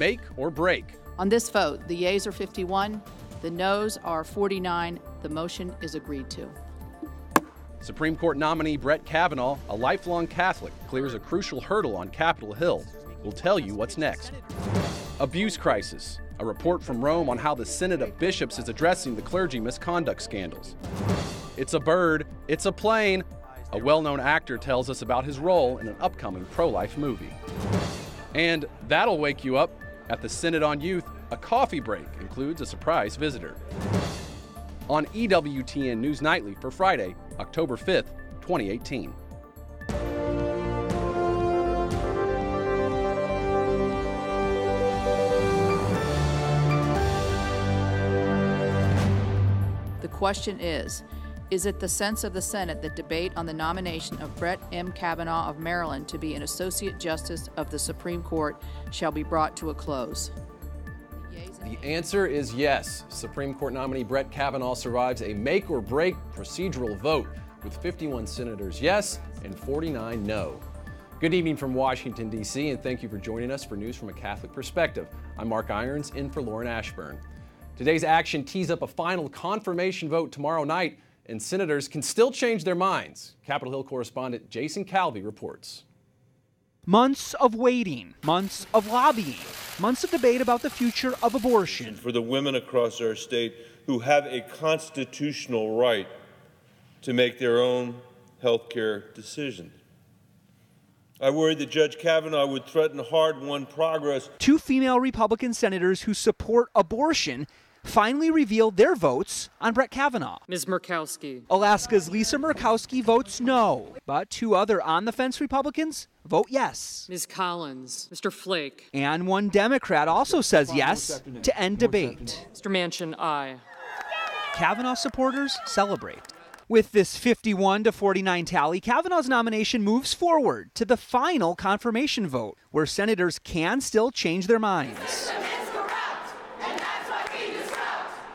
make or break. On this vote, the yeas are 51, the noes are 49. The motion is agreed to. Supreme Court nominee Brett Kavanaugh, a lifelong Catholic, clears a crucial hurdle on Capitol Hill. We'll tell you what's next. Abuse crisis. A report from Rome on how the Synod of Bishops is addressing the clergy misconduct scandals. It's a bird. It's a plane. A well-known actor tells us about his role in an upcoming pro-life movie. And that'll wake you up. At the Synod on Youth, a coffee break includes a surprise visitor. On EWTN News Nightly for Friday, October 5th, 2018. The question is it the sense of the Senate that debate on the nomination of Brett M. Kavanaugh of Maryland to be an Associate Justice of the Supreme Court shall be brought to a close? The answer is yes. Supreme Court nominee Brett Kavanaugh survives a make-or-break procedural vote with 51 senators yes and 49 no. Good evening from Washington, D.C., and thank you for joining us for News from a Catholic Perspective. I'm Mark Irons, in for Lauren Ashburn. Today's action tees up a final confirmation vote tomorrow night, and senators can still change their minds. Capitol Hill correspondent Jason Calvey reports. Months of waiting, months of lobbying, months of debate about the future of abortion. For the women across our state who have a constitutional right to make their own health care decisions. I worried that Judge Kavanaugh would threaten hard-won progress. Two female Republican senators who support abortion finally revealed their votes on Brett Kavanaugh. Ms. Murkowski. Alaska's Lisa Murkowski votes no, but two other on-the-fence Republicans vote yes. Ms. Collins. Mr. Flake. And one Democrat also says yes to end debate. Mr. Manchin, aye. Kavanaugh supporters celebrate. With this 51 to 49 tally, Kavanaugh's nomination moves forward to the final confirmation vote, where senators can still change their minds.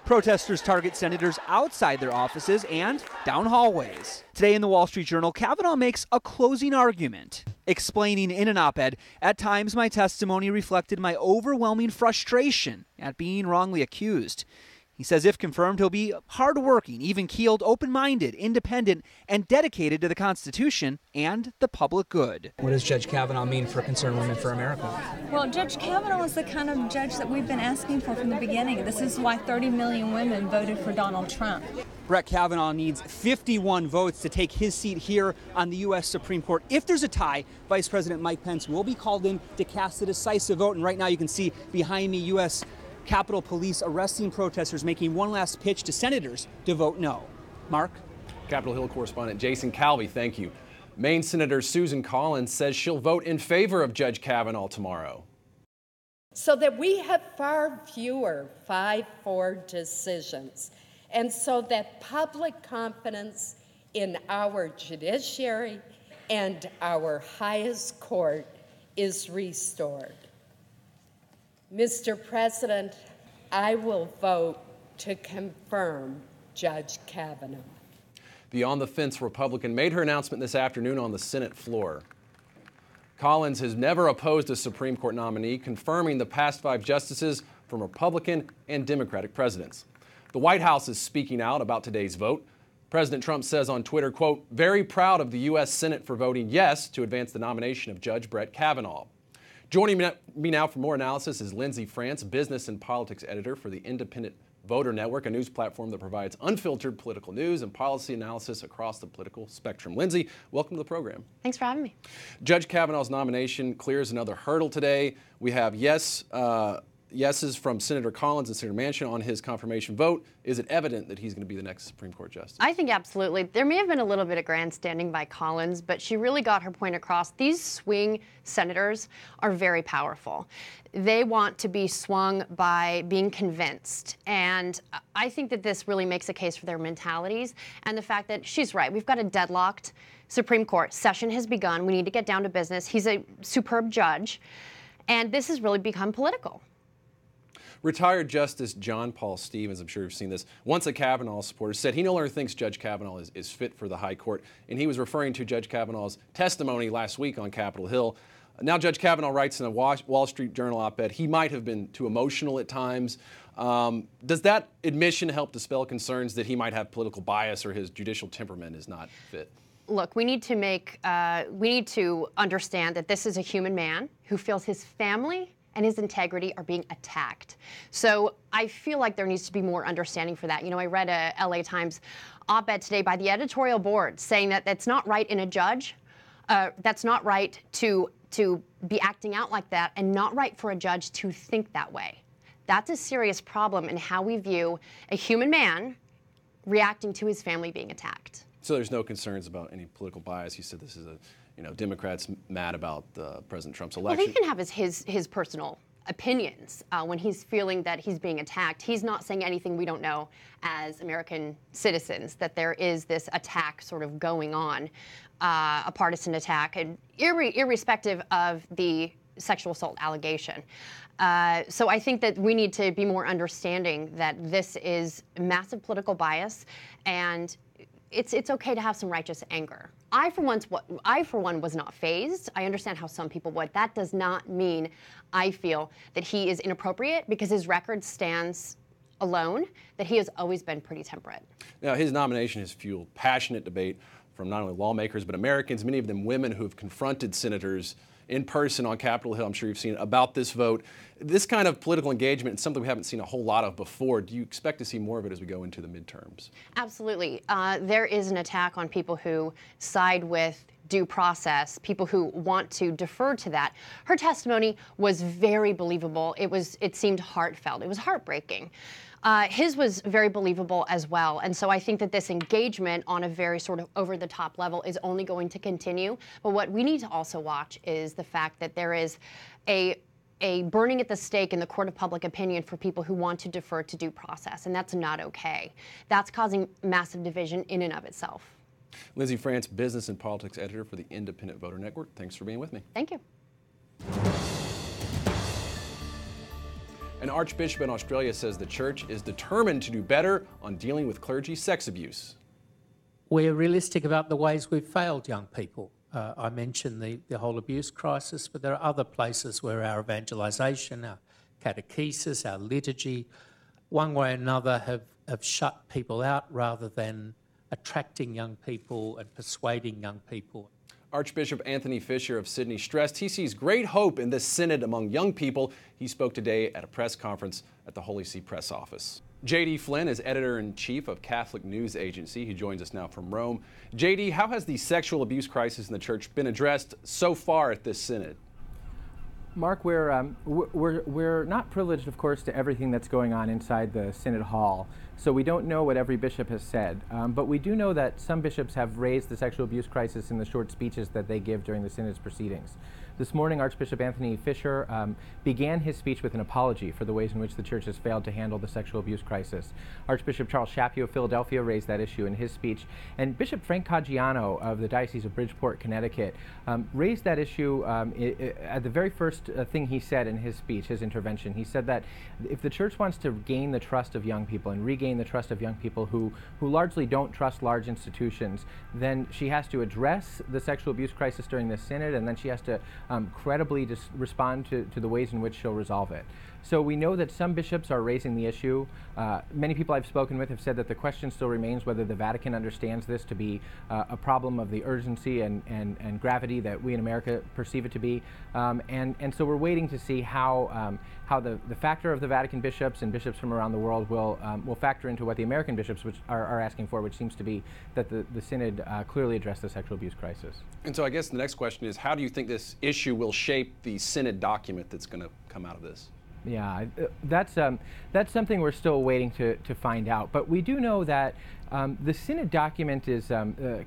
Protesters target senators outside their offices and down hallways. Today in the Wall Street Journal, Kavanaugh makes a closing argument, explaining in an op-ed, "At times my testimony reflected my overwhelming frustration at being wrongly accused." He says if confirmed, he'll be hardworking, even-keeled, open-minded, independent, and dedicated to the Constitution and the public good. What does Judge Kavanaugh mean for Concerned Women for America? Well, Judge Kavanaugh is the kind of judge that we've been asking for from the beginning. This is why 30 million women voted for Donald Trump. Brett Kavanaugh needs 51 votes to take his seat here on the U.S. Supreme Court. If there's a tie, Vice President Mike Pence will be called in to cast the decisive vote. And right now you can see behind me U.S. Capitol Police arresting protesters, making one last pitch to senators to vote no. Mark? Capitol Hill correspondent Jason Calvey, thank you. Maine Senator Susan Collins says she'll vote in favor of Judge Kavanaugh tomorrow. So that we have far fewer 5-4 decisions, and so that public confidence in our judiciary and our highest court is restored. Mr. President, I will vote to confirm Judge Kavanaugh. The on-the-fence Republican made her announcement this afternoon on the Senate floor. Collins has never opposed a Supreme Court nominee, confirming the past 5 justices from Republican and Democratic presidents. The White House is speaking out about today's vote. President Trump says on Twitter, quote, "Very proud of the U.S. Senate for voting yes to advance the nomination of Judge Brett Kavanaugh." Joining me now for more analysis is Lindsay France, business and politics editor for the Independent Voter Network, a news platform that provides unfiltered political news and policy analysis across the political spectrum. Lindsay, welcome to the program. Thanks for having me. Judge Kavanaugh's nomination clears another hurdle today. We have yeses from Senator Collins and Senator Manchin on his confirmation vote. Is it evident that he's going to be the next Supreme Court justice? I think absolutely. There may have been a little bit of grandstanding by Collins, but she really got her point across. These swing senators are very powerful. They want to be swung by being convinced. And I think that this really makes a case for their mentalities and the fact that she's right. We've got a deadlocked Supreme Court. Session has begun. We need to get down to business. He's a superb judge. And this has really become political. Retired Justice John Paul Stevens, I'm sure you've seen this, once a Kavanaugh supporter, said he no longer thinks Judge Kavanaugh is fit for the high court, and he was referring to Judge Kavanaugh's testimony last week on Capitol Hill. Now Judge Kavanaugh writes in a Wall Street Journal op-ed, he might have been too emotional at times. Does that admission help dispel concerns that he might have political bias or his judicial temperament is not fit? Look, we need to understand that this is a human man who feels his family and his integrity are being attacked. So I feel like there needs to be more understanding for that. You know, I read a LA Times op-ed today by the editorial board saying that that's not right in a judge. That's not right to be acting out like that, and not right for a judge to think that way. That's a serious problem in how we view a human man reacting to his family being attacked. So there's no concerns about any political bias. You said this is a, you know, Democrats mad about President Trump's election. Well, he can have his personal opinions when he's feeling that he's being attacked. He's not saying anything we don't know as American citizens, that there is this attack sort of going on, a partisan attack, and irrespective of the sexual assault allegation. So I think that we need to be more understanding that this is massive political bias, and it's okay to have some righteous anger. I, for one, was not fazed. I understand how some people would. That does not mean I feel that he is inappropriate, because his record stands alone, that he has always been pretty temperate. Now, his nomination has fueled passionate debate from not only lawmakers but Americans, many of them women who have confronted senators in person on Capitol Hill, I'm sure you've seen, about this vote. This kind of political engagement is something we haven't seen a whole lot of before. Do you expect to see more of it as we go into the midterms? Absolutely. There is an attack on people who side with due process, people who want to defer to that. Her testimony was very believable. It seemed heartfelt. It was heartbreaking. His was very believable as well. And so I think that this engagement on a very sort of over-the-top level is only going to continue. But what we need to also watch is the fact that there is a burning at the stake in the court of public opinion for people who want to defer to due process, and that's not okay. That's causing massive division in and of itself. Lindsay France, business and politics editor for the Independent Voter Network. Thanks for being with me. Thank you. An archbishop in Australia says the church is determined to do better on dealing with clergy sex abuse. We're realistic about the ways we've failed young people. I mentioned the whole abuse crisis, but there are other places where our evangelisation, our catechesis, our liturgy, one way or another have shut people out rather than attracting young people and persuading young people. Archbishop Anthony Fisher of Sydney stressed he sees great hope in this synod among young people. He spoke today at a press conference at the Holy See Press Office. J.D. Flynn is editor-in-chief of Catholic News Agency. He joins us now from Rome. J.D., how has the sexual abuse crisis in the church been addressed so far at this synod? Mark, we're not privileged, of course, to everything that's going on inside the Synod Hall, so we don't know what every bishop has said. But we do know that some bishops have raised the sexual abuse crisis in the short speeches that they give during the Synod's proceedings. This morning, Archbishop Anthony Fisher began his speech with an apology for the ways in which the Church has failed to handle the sexual abuse crisis. Archbishop Charles Chaput of Philadelphia raised that issue in his speech, and Bishop Frank Caggiano of the Diocese of Bridgeport, Connecticut, raised that issue at the very first thing he said in his speech, his intervention. He said that if the Church wants to gain the trust of young people and regain the trust of young people who largely don't trust large institutions, then she has to address the sexual abuse crisis during the Synod, and then she has to credibly respond to the ways in which she'll resolve it. So we know that some bishops are raising the issue. Many people I've spoken with have said that the question still remains whether the Vatican understands this to be a problem of the urgency and gravity that we in America perceive it to be. And so we're waiting to see how the factor of the Vatican bishops and bishops from around the world will factor into what the American bishops are asking for, which seems to be that the Synod clearly addressed the sexual abuse crisis. And so I guess the next question is, how do you think this issue will shape the Synod document that's going to come out of this? Yeah, that's something we're still waiting to find out. But we do know that the Synod document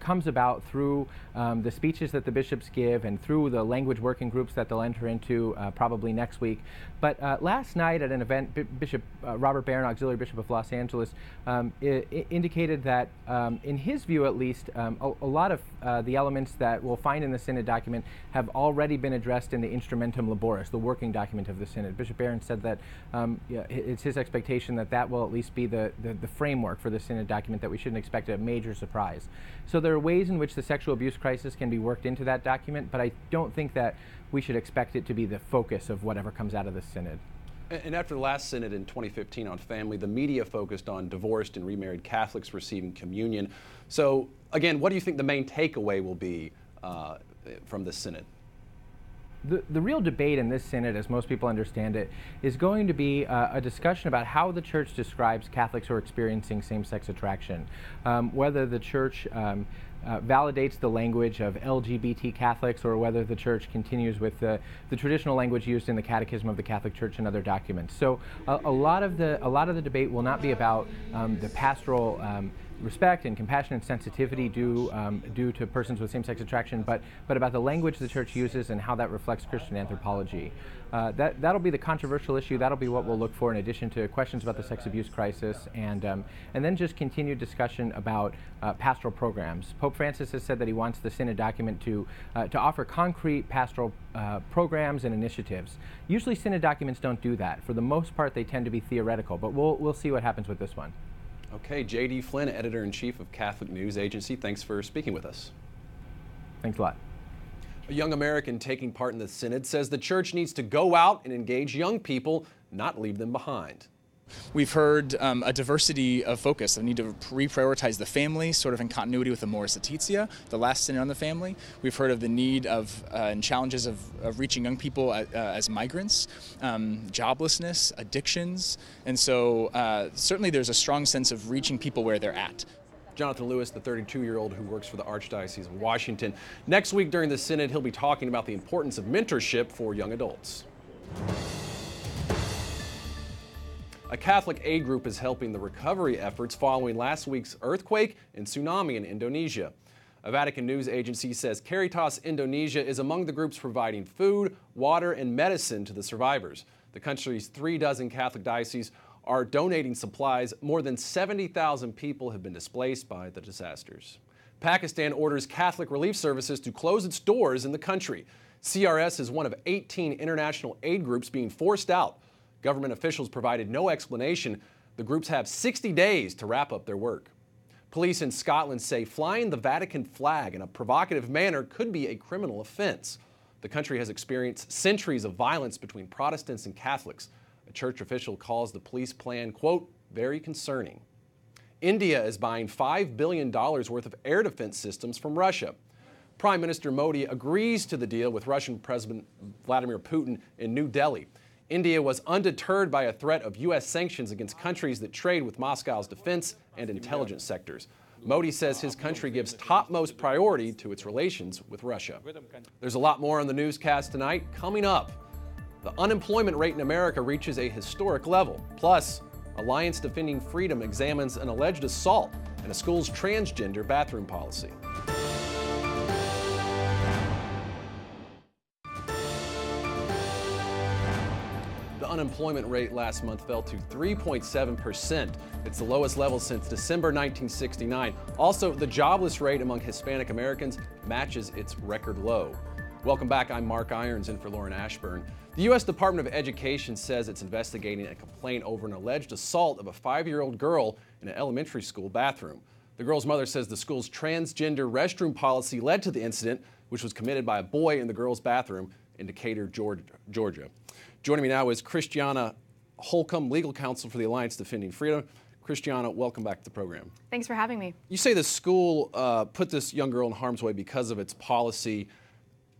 comes about through the speeches that the bishops give and through the language working groups that they'll enter into probably next week. But last night at an event, Bishop Robert Barron, Auxiliary Bishop of Los Angeles, indicated that, in his view at least, a lot of the elements that we'll find in the Synod document have already been addressed in the Instrumentum Laboris, the working document of the Synod. Bishop Barron said that it's his expectation that will at least be the framework for the Synod document that that we shouldn't expect a major surprise. So there are ways in which the sexual abuse crisis can be worked into that document, but I don't think that we should expect it to be the focus of whatever comes out of the synod. And after the last synod in 2015 on family, the media focused on divorced and remarried Catholics receiving communion. So again, what do you think the main takeaway will be from this synod? The real debate in this synod, as most people understand it, is going to be a discussion about how the church describes Catholics who are experiencing same-sex attraction, whether the church validates the language of LGBT Catholics or whether the church continues with the traditional language used in the Catechism of the Catholic Church and other documents. So a lot of the debate will not be about the pastoral respect and compassion and sensitivity due to persons with same-sex attraction, but about the language the church uses and how that reflects Christian anthropology. That'll be the controversial issue. That'll be what we'll look for, in addition to questions about the sex abuse crisis, and then just continued discussion about pastoral programs. Pope Francis has said that he wants the synod document to offer concrete pastoral programs and initiatives. Usually synod documents don't do that. For the most part, they tend to be theoretical, but we'll see what happens with this one. Okay, J.D. Flynn, Editor-in-Chief of Catholic News Agency, thanks for speaking with us. Thanks a lot. A young American taking part in the synod says the church needs to go out and engage young people, not leave them behind. We've heard a diversity of focus. The need to reprioritize the family, sort of in continuity with the Amoris Laetitia, the last synod on the family. We've heard of the need of and challenges of reaching young people as migrants, joblessness, addictions. And so certainly there's a strong sense of reaching people where they're at. Jonathan Lewis, the 32-year-old who works for the Archdiocese of Washington. Next week during the synod, he'll be talking about the importance of mentorship for young adults. A Catholic aid group is helping the recovery efforts following last week's earthquake and tsunami in Indonesia. A Vatican news agency says Caritas Indonesia is among the groups providing food, water, and medicine to the survivors. The country's 36 Catholic dioceses are donating supplies. More than 70,000 people have been displaced by the disasters. Pakistan orders Catholic relief services to close its doors in the country. CRS is one of 18 international aid groups being forced out. Government officials provided no explanation. The groups have 60 days to wrap up their work. Police in Scotland say flying the Vatican flag in a provocative manner could be a criminal offense. The country has experienced centuries of violence between Protestants and Catholics. A church official calls the police plan, quote, very concerning. India is buying $5 billion worth of air defense systems from Russia. Prime Minister Modi agrees to the deal with Russian President Vladimir Putin in New Delhi. India was undeterred by a threat of U.S. sanctions against countries that trade with Moscow's defense and intelligence sectors. Modi says his country gives topmost priority to its relations with Russia. There's a lot more on the newscast tonight. Coming up, the unemployment rate in America reaches a historic level. Plus, Alliance Defending Freedom examines an alleged assault and a school's transgender bathroom policy. Unemployment rate last month fell to 3.7%. It's the lowest level since December 1969. Also, the jobless rate among Hispanic Americans matches its record low. Welcome back. I'm Mark Irons in for Lauren Ashburn. The U.S. Department of Education says it's investigating a complaint over an alleged assault of a 5-year-old girl in an elementary school bathroom. The girl's mother says the school's transgender restroom policy led to the incident, which was committed by a boy in the girl's bathroom in Decatur, Georgia. Joining me now is Christiana Holcomb, legal counsel for the Alliance Defending Freedom. Christiana, welcome back to the program. Thanks for having me. You say the school put this young girl in harm's way because of its policy.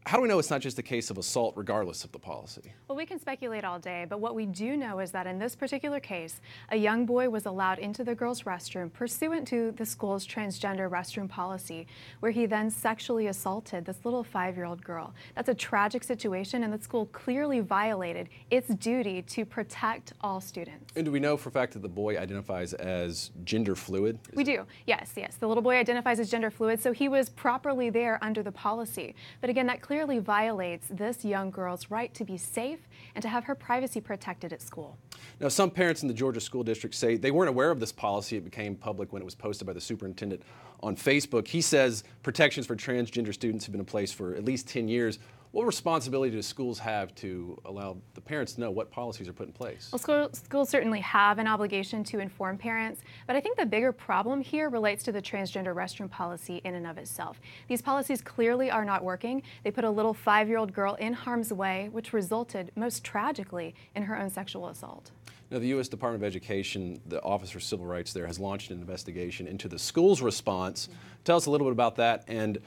How do we know it's not just a case of assault regardless of the policy? Well, we can speculate all day, but what we do know is that in this particular case, a young boy was allowed into the girls' restroom pursuant to the school's transgender restroom policy, where he then sexually assaulted this little 5-year-old girl. That's a tragic situation, and the school clearly violated its duty to protect all students. And do we know for a fact that the boy identifies as gender fluid? We do. Yes. The little boy identifies as gender fluid, so he was properly there under the policy. But again, that clearly violates this young girl's right to be safe and to have her privacy protected at school. Now, some parents in the Georgia school district say they weren't aware of this policy. It became public when it was posted by the superintendent on Facebook. He says protections for transgender students have been in place for at least 10 years. What responsibility do schools have to allow the parents to know what policies are put in place? Well, schools certainly have an obligation to inform parents, but I think the bigger problem here relates to the transgender restroom policy in and of itself. These policies clearly are not working. They put a little 5-year-old girl in harm's way, which resulted most tragically in her own sexual assault. Now, the U.S. Department of Education, the Office for Civil Rights there, has launched an investigation into the school's response. Tell us a little bit about that, and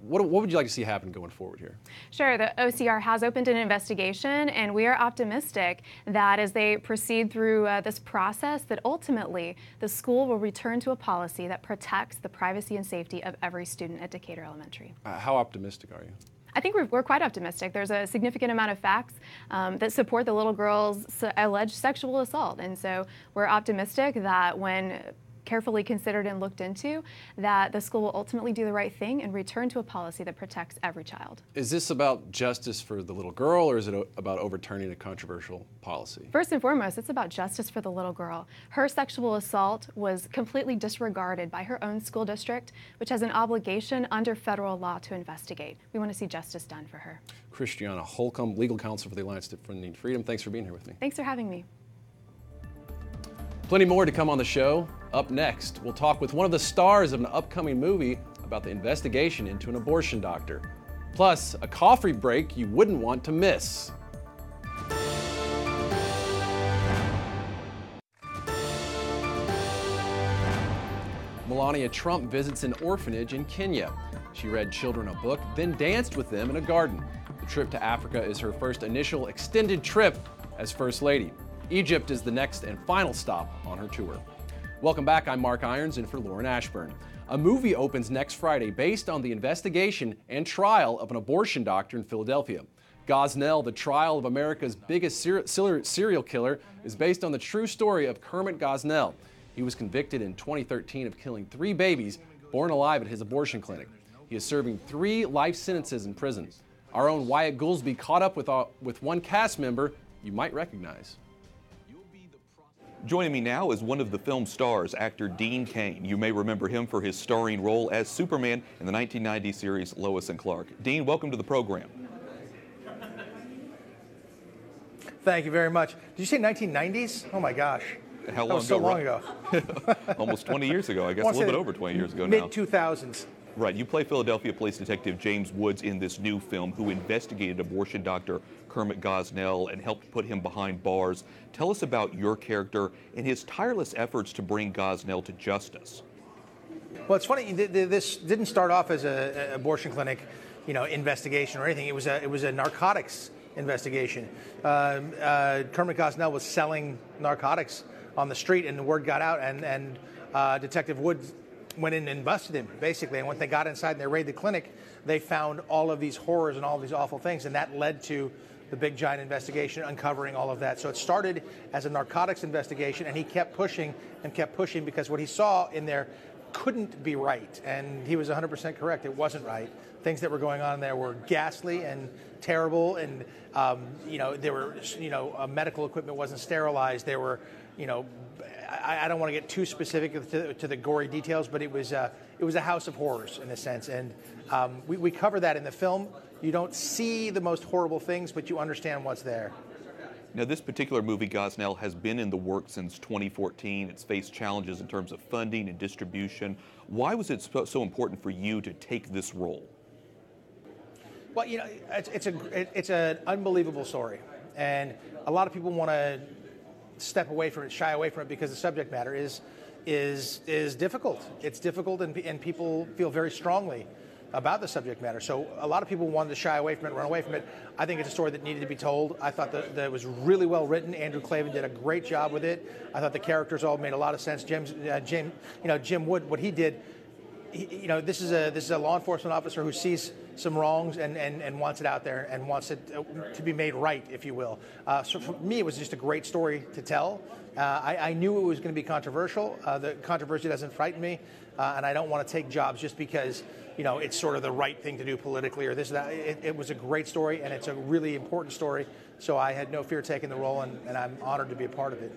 what would you like to see happen going forward here? Sure. The OCR has opened an investigation, and we are optimistic that as they proceed through this process, that ultimately the school will return to a policy that protects the privacy and safety of every student at Decatur Elementary. How optimistic are you? I think we're quite optimistic. There's a significant amount of facts that support the little girl's alleged sexual assault. And so we're optimistic that when carefully considered and looked into, that the school will ultimately do the right thing and return to a policy that protects every child. Is this about justice for the little girl, or is it about overturning a controversial policy? First and foremost, it's about justice for the little girl. Her sexual assault was completely disregarded by her own school district, which has an obligation under federal law to investigate. We want to see justice done for her. Christiana Holcomb, legal counsel for the Alliance Defending Freedom, thanks for being here with me. Thanks for having me. Plenty more to come on the show. Up next, we'll talk with one of the stars of an upcoming movie about the investigation into an abortion doctor. Plus, a coffee break you wouldn't want to miss. Melania Trump visits an orphanage in Kenya. She read children a book, then danced with them in a garden. The trip to Africa is her first initial extended trip as First Lady. Egypt is the next and final stop on her tour. Welcome back. I'm Mark Irons in for Lauren Ashburn. A movie opens next Friday based on the investigation and trial of an abortion doctor in Philadelphia. Gosnell, The Trial of America's Biggest Serial Killer, is based on the true story of Kermit Gosnell. He was convicted in 2013 of killing 3 babies born alive at his abortion clinic. He is serving 3 life sentences in prison. Our own Wyatt Goolsbee caught up with one cast member you might recognize. Joining me now is one of the film's stars, actor Dean Cain. You may remember him for his starring role as Superman in the 1990 series Lois and Clark. Dean, welcome to the program. Thank you very much. Did you say 1990s? Oh my gosh. How long that was ago? So long ago. Almost 20 years ago, I guess. A little bit over 20 years ago now. Mid-2000s. Right. You play Philadelphia Police Detective James Woods in this new film, who investigated abortion doctor Kermit Gosnell and helped put him behind bars. Tell us about your character and his tireless efforts to bring Gosnell to justice. Well, it's funny. This didn't start off as an abortion clinic, investigation or anything. It was a narcotics investigation. Kermit Gosnell was selling narcotics on the street, and the word got out, and Detective Woods went in and busted him, basically. And when they got inside and they raided the clinic, they found all of these horrors and all of these awful things, and that led to the big giant investigation uncovering all of that. So it started as a narcotics investigation, and he kept pushing because what he saw in there couldn't be right, and he was 100% correct. It wasn't right. Things that were going on there were ghastly and terrible, and there were medical equipment wasn't sterilized. There were I don't want to get too specific to the gory details, but it was a house of horrors in a sense, and we cover that in the film. You don't see the most horrible things, but you understand what's there. Now, this particular movie, Gosnell, has been in the works since 2014. It's faced challenges in terms of funding and distribution. Why was it so important for you to take this role? Well, it's an unbelievable story, and a lot of people want to step away from it, shy away from it, because the subject matter is difficult. It's difficult, and people feel very strongly about the subject matter. So a lot of people wanted to shy away from it, run away from it. I think it's a story that needed to be told. I thought that it was really well written. Andrew Klavan did a great job with it. I thought the characters all made a lot of sense. Jim Wood, what he did, this is a law enforcement officer who sees some wrongs and wants it out there and wants it to be made right, if you will. So for me, it was just a great story to tell. I knew it was going to be controversial. The controversy doesn't frighten me, and I don't want to take jobs just because it's sort of the right thing to do politically or this or that. It was a great story, and it's a really important story. So I had no fear taking the role, and I'm honored to be a part of it.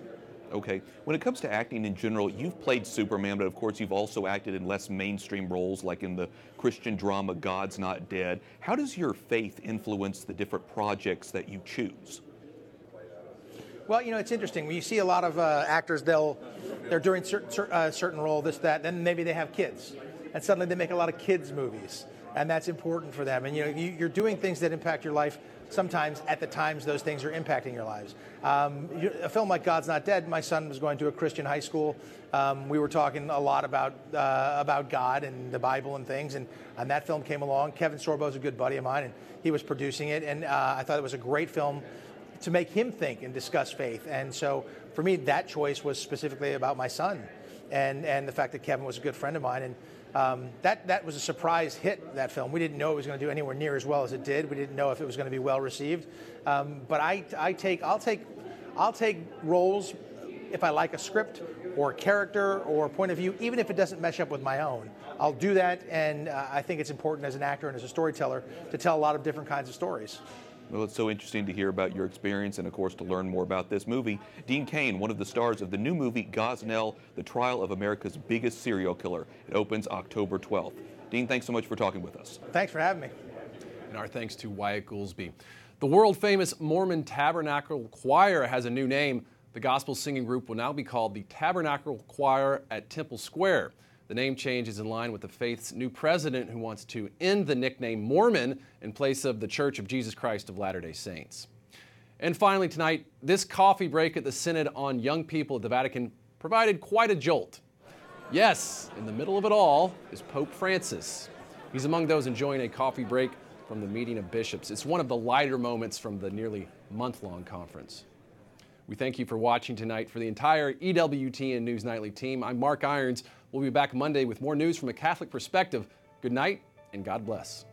Okay. When it comes to acting in general, you've played Superman, but of course you've also acted in less mainstream roles, like in the Christian drama God's Not Dead. How does your faith influence the different projects that you choose? Well, you know, it's interesting. When you see a lot of actors, they're doing certain role, this, that, then maybe they have kids. And suddenly they make a lot of kids' movies. And that's important for them. And, you know, you're doing things that impact your life sometimes at the times those things are impacting your lives. A film like God's Not Dead, my son was going to a Christian high school. We were talking a lot about God and the Bible and things. And that film came along. Kevin Sorbo's a good buddy of mine, and he was producing it. And I thought it was a great film to make him think and discuss faith. And so for me, that choice was specifically about my son and the fact that Kevin was a good friend of mine. And that was a surprise hit, that film. We didn't know it was going to do anywhere near as well as it did. We didn't know if it was going to be well received. But I'll take roles if I like a script or a character or a point of view, even if it doesn't mesh up with my own. I'll do that, and I think it's important as an actor and as a storyteller to tell a lot of different kinds of stories. Well, it's so interesting to hear about your experience and, of course, to learn more about this movie. Dean Cain, one of the stars of the new movie Gosnell, The Trial of America's Biggest Serial Killer. It opens October 12th. Dean, thanks so much for talking with us. Thanks for having me. And our thanks to Wyatt Goolsbee. The world-famous Mormon Tabernacle Choir has a new name. The gospel singing group will now be called the Tabernacle Choir at Temple Square. The name change is in line with the faith's new president, who wants to end the nickname Mormon in place of the Church of Jesus Christ of Latter-day Saints. And finally tonight, this coffee break at the Synod on Young People at the Vatican provided quite a jolt. Yes, in the middle of it all is Pope Francis. He's among those enjoying a coffee break from the meeting of bishops. It's one of the lighter moments from the nearly month-long conference. We thank you for watching tonight. For the entire EWTN News Nightly team, I'm Mark Irons. We'll be back Monday with more news from a Catholic perspective. Good night, and God bless.